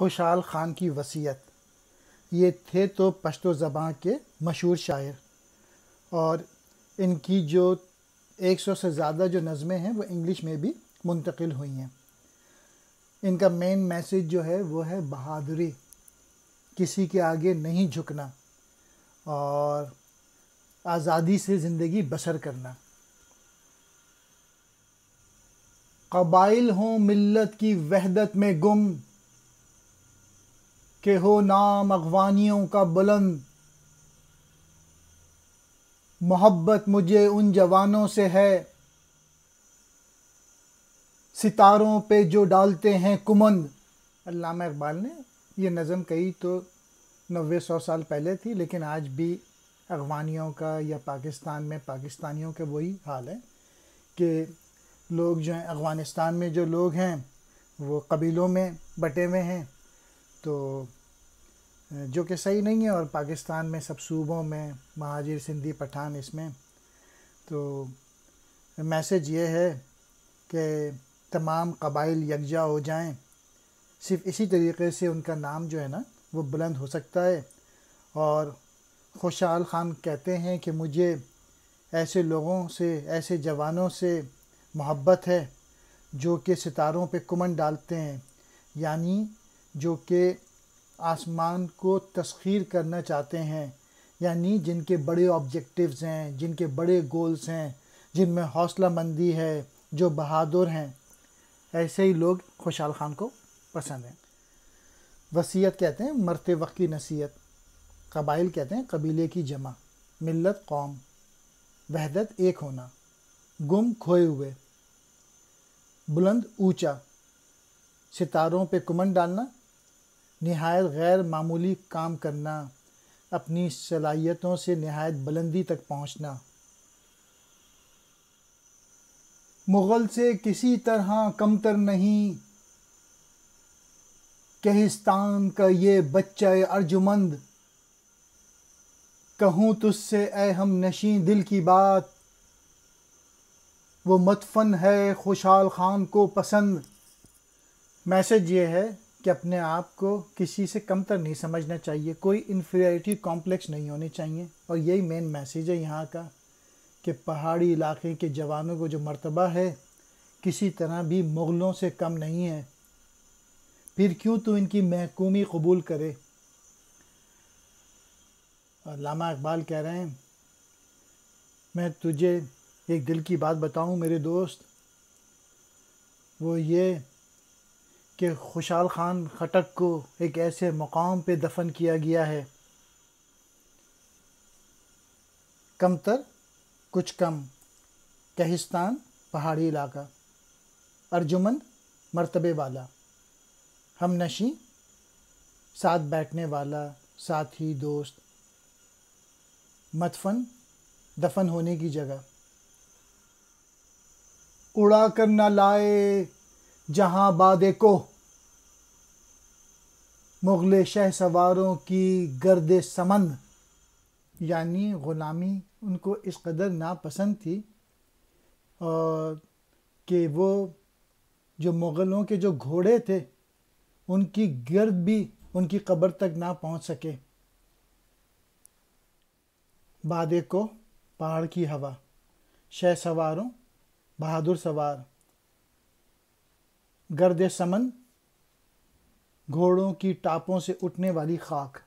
खुशहाल खान की वसीयत। ये थे तो पश्तो ज़बां के मशहूर शायर, और इनकी जो 100 से ज़्यादा जो नज़में हैं वो इंग्लिश में भी मुंतकिल हुई हैं। इनका मेन मैसेज जो है वो है बहादुरी, किसी के आगे नहीं झुकना और आज़ादी से ज़िंदगी बसर करना। कबाइल हों मिल्लत की वहदत में गुम, के हो नाम अगवानियों का बुलंद। मोहब्बत मुझे उन जवानों से है, सितारों पे जो डालते हैं कुमंद। अल्लामा इकबाल ने ये नज़म कही तो 90-100 साल पहले थी, लेकिन आज भी अगवानियों का या पाकिस्तान में पाकिस्तानियों के वही हाल है कि लोग जो हैं, अफगानिस्तान में जो लोग हैं वो कबीलों में बटे हुए हैं, तो जो कि सही नहीं है। और पाकिस्तान में सब सूबों में महाजिर, सिंधी, पठान, इसमें तो मैसेज ये है कि तमाम कबाइल यकजा हो जाएं। सिर्फ इसी तरीके से उनका नाम जो है ना वो बुलंद हो सकता है। और खुशहाल खान कहते हैं कि मुझे ऐसे लोगों से, ऐसे जवानों से मोहब्बत है जो कि सितारों पे कुमन डालते हैं, यानी जो कि आसमान को तस्खीर करना चाहते हैं, यानी जिनके बड़े ऑब्जेक्टिव्स हैं, जिनके बड़े गोल्स हैं, जिनमें हौसला मंदी है, जो बहादुर हैं। ऐसे ही लोग खुशहाल खान को पसंद हैं। वसीयत कहते हैं मरते वक्त की नसीहत, कबाइल कहते हैं कबीले की जमा, मिल्लत कौम, वहदत एक होना, गुम खोए हुए, बुलंद ऊंचा, सितारों पे कुमन डालना, नहायत गैर मामूली काम करना, अपनी सलाहियतों से नहायत बुलंदी तक पहुंचना। मुग़ल से किसी तरह कमतर नहीं, कहिस्तान का ये बच्चा अर्जुमंद। कहूँ तुझसे ऐ हम नशीं दिल की बात, वो मतफन है खुशहाल खान को पसंद। मैसेज ये है कि अपने आप को किसी से कमतर नहीं समझना चाहिए, कोई इन्फीरियरिटी कॉम्प्लेक्स नहीं होने चाहिए। और यही मेन मैसेज है यहाँ का कि पहाड़ी इलाके के जवानों को जो मर्तबा है किसी तरह भी मुग़लों से कम नहीं है, फिर क्यों तू इनकी महकूमी कबूल करे। अल्लामा इकबाल कह रहे हैं, मैं तुझे एक दिल की बात बताऊं मेरे दोस्त, वो ये कि खुशहाल खान खटक को एक ऐसे मकाम पे दफन किया गया है, कमतर कुछ कम, कहिस्तान पहाड़ी इलाका, अर्जुमंद मर्तबे वाला, हमनशी साथ बैठने वाला, साथ ही दोस्त, मदफन दफन होने की जगह। उड़ा कर न लाए जहाँ बादे को, मुग़ल शह सवारों की गर्दे समंद। यानी ग़ुलामी उनको इस कदर नापसंद थी और कि वो जो मुग़लों के जो घोड़े थे उनकी गर्द भी उनकी कब्र तक ना पहुँच सके। बादे को पहाड़ की हवा, शह सवारों बहादुर सवार, गर्द समन घोड़ों की टापों से उठने वाली खाक।